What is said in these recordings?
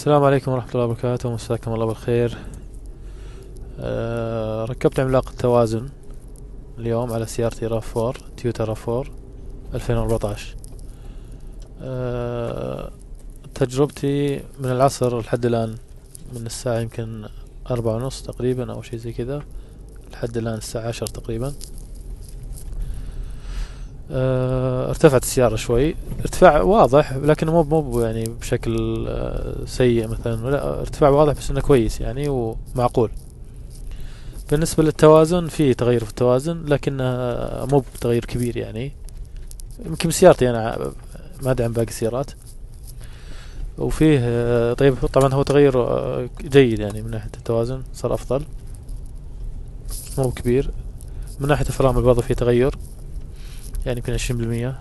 السلام عليكم ورحمة الله وبركاته، مساكم الله بالخير. ركبت عملاق التوازن اليوم على سيارتي رافور، تويوتا رافور 2014. تجربتي من العصر لحد الآن، من الساعة يمكن 4:30 تقريبا أو شيء زي كذا، لحد الآن الساعة 10 تقريبا. ارتفعت السيارة شوي، ارتفاع واضح لكن مو يعني بشكل سيء مثلا، لا ارتفاع واضح بس انه كويس يعني ومعقول. بالنسبة للتوازن في تغير في التوازن لكن مو بتغير كبير يعني، يمكن سيارتي انا ما ادعم باقي السيارات. وفيه طيب طبعا هو تغير جيد يعني، من ناحية التوازن صار افضل مو كبير. من ناحية الفرامل برضه في تغير يعني يمكن 20%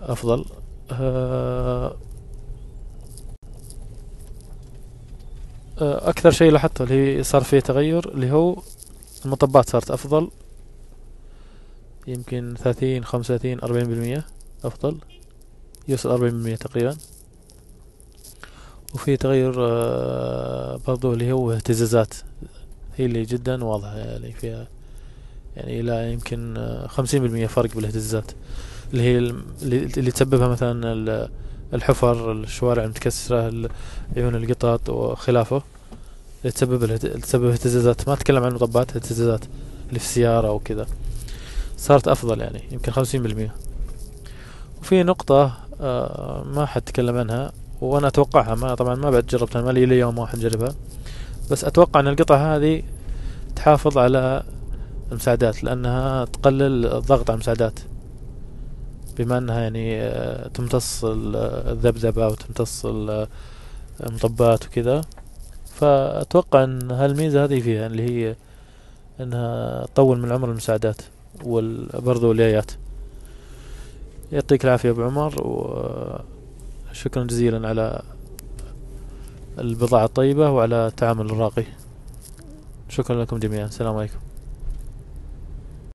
أفضل. أكثر شيء لاحظته اللي صار فيه تغير اللي هو المطبات صارت أفضل، يمكن 30 35 40% أفضل، يوصل 40% تقريبا. وفي تغير برضو اللي هو اهتزازات، هي اللي جدا واضحة يعني، فيها يعني إلى يمكن 50% فرق بالاهتزازات، اللي هي اللي تسببها مثلا الحفر، الشوارع المتكسرة، عيون القطط وخلافه، اللي تسبب اهتزازات. ما أتكلم عن مطبات، اهتزازات اللي في السيارة وكذا صارت أفضل يعني يمكن 50%. وفي نقطة ما حد تكلم عنها وأنا أتوقعها، ما طبعا ما بعد جربتها، ما لي إلا يوم واحد جربها، بس أتوقع أن القطعة هذه تحافظ على المساعدات لأنها تقلل الضغط على المساعدات، بما أنها يعني تمتص الذبذبة وتمتص المطبات وكذا. فأتوقع أن هالميزة هذه فيها اللي هي أنها تطول من عمر المساعدات وبرضو اليايات. يعطيك العافية أبو عمر، وشكرا جزيلا على البضاعة الطيبة وعلى التعامل الراقي. شكرا لكم جميعا، السلام عليكم.